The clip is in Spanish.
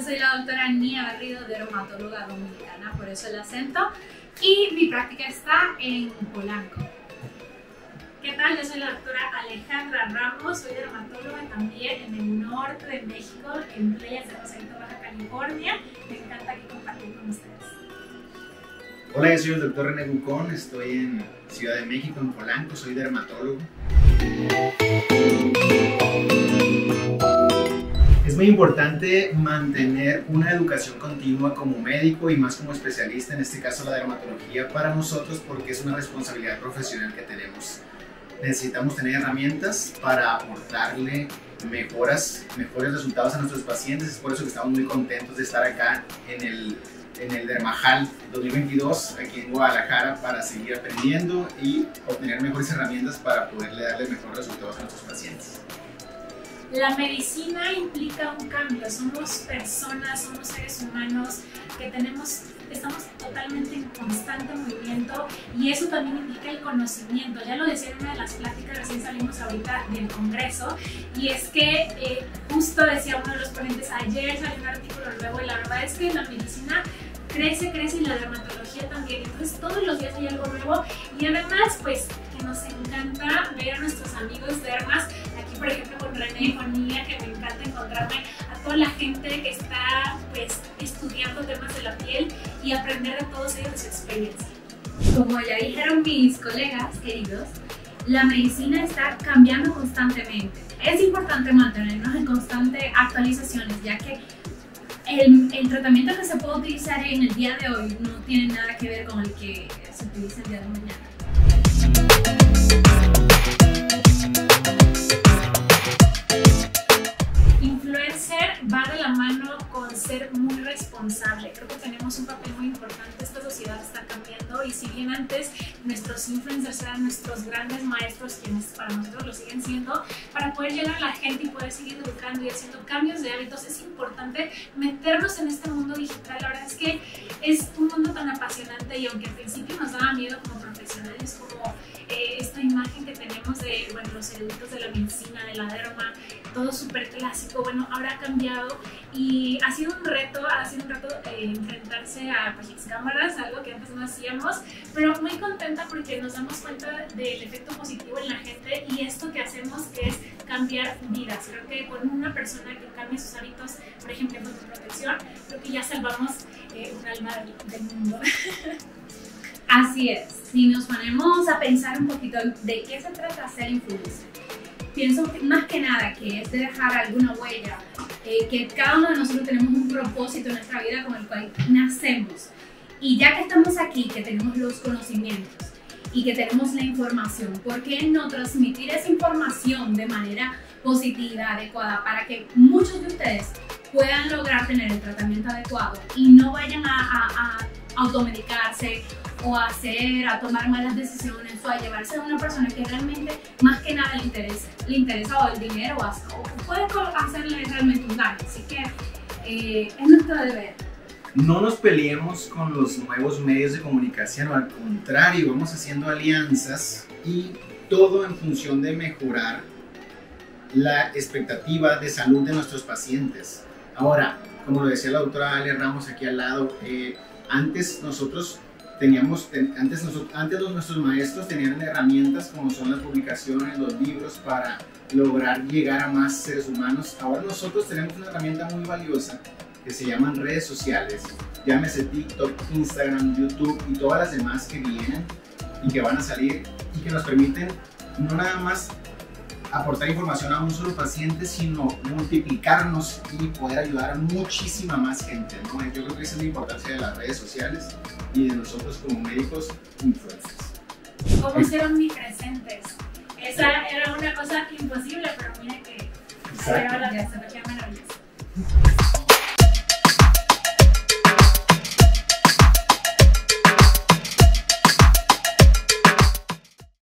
yo soy la doctora Nia Berrido, dermatóloga dominicana, por eso el acento, y mi práctica está en Polanco. ¿Qué tal? Yo soy la doctora Alejandra Ramos, soy dermatóloga también en el norte de México, en Playa San José, Baja California. Me encanta aquí compartir con ustedes. Hola, yo soy el doctor René Gucón, estoy en Ciudad de México, en Polanco, soy dermatólogo. Es muy importante mantener una educación continua como médico y más como especialista, en este caso la dermatología, para nosotros porque es una responsabilidad profesional que tenemos. Necesitamos tener herramientas para aportarle mejores resultados a nuestros pacientes. Es por eso que estamos muy contentos de estar acá en el Dermajal 2022, aquí en Guadalajara, para seguir aprendiendo y obtener mejores herramientas para poderle darle mejores resultados a nuestros pacientes. La medicina implica un cambio, somos personas, somos seres humanos que estamos totalmente en constante movimiento y eso también implica el conocimiento. Ya lo decía en una de las pláticas, recién salimos ahorita del congreso, y es que justo decía uno de los ponentes, ayer salió un artículo nuevo y la verdad es que la medicina crece, crece y la dermatología también, entonces todos los días hay algo nuevo y además pues que nos encanta ver a nuestros amigos dermas, aquí por ejemplo con René, con Nia, que me encanta encontrarme a toda la gente que está pues estudiando temas de la piel y aprender de todos ellos de su experiencia. Como ya dijeron mis colegas queridos, la medicina está cambiando constantemente, es importante mantenernos en constante actualizaciones ya que el tratamiento que se puede utilizar en el día de hoy no tiene nada que ver con el que se utiliza el día de mañana. Influencer va de la mano con ser muy responsable. Creo que tenemos un papel muy importante. Esta sociedad está cambiando y si bien antes nuestros influencers eran nuestros grandes maestros, quienes para nosotros lo siguen siendo, para poder llegar a la gente y poder seguir educando y haciendo cambios de hábitos es importante meternos en este mundo digital. La verdad es que es un mundo tan apasionante y aunque al principio nos daba miedo como profesionales, como esta imagen que tenemos de los eruditos de la medicina, de la derma, todo súper clásico, bueno, ahora ha cambiado y ha sido un reto enfrentarse a las cámaras, algo que antes no hacíamos, pero muy contenta porque nos damos cuenta del efecto positivo en la gente y esto que hacemos que es cambiar vidas. Creo que con una persona que cambie sus hábitos, por ejemplo, en protección, creo que ya salvamos un alma del mundo. Así es, si nos ponemos a pensar un poquito de qué se trata ser influencer, pienso más que nada que es de dejar alguna huella, que cada uno de nosotros tenemos un propósito en nuestra vida con el cual nacemos. Y ya que estamos aquí, que tenemos los conocimientos y que tenemos la información, ¿por qué no transmitir esa información de manera positiva, adecuada, para que muchos de ustedes puedan lograr tener el tratamiento adecuado y no vayan a automedicarse o a tomar malas decisiones o a llevarse a una persona que realmente más que nada le interesa o el dinero o puede hacerle realmente un daño? Así que es nuestro deber. No nos peleemos con los nuevos medios de comunicación, al contrario, vamos haciendo alianzas y todo en función de mejorar la expectativa de salud de nuestros pacientes. Ahora, como lo decía la doctora Ale Ramos aquí al lado, antes nuestros maestros tenían herramientas como son las publicaciones, los libros para lograr llegar a más seres humanos. Ahora nosotros tenemos una herramienta muy valiosa que se llaman redes sociales, llámese TikTok, Instagram, YouTube y todas las demás que vienen y que van a salir y que nos permiten no nada más aportar información a un solo paciente, sino multiplicarnos y poder ayudar a muchísima más gente, ¿no? Yo creo que esa es la importancia de las redes sociales y de nosotros como médicos influencers. ¿Cómo hicieron mis presentes? Esa era una cosa imposible, pero mira que...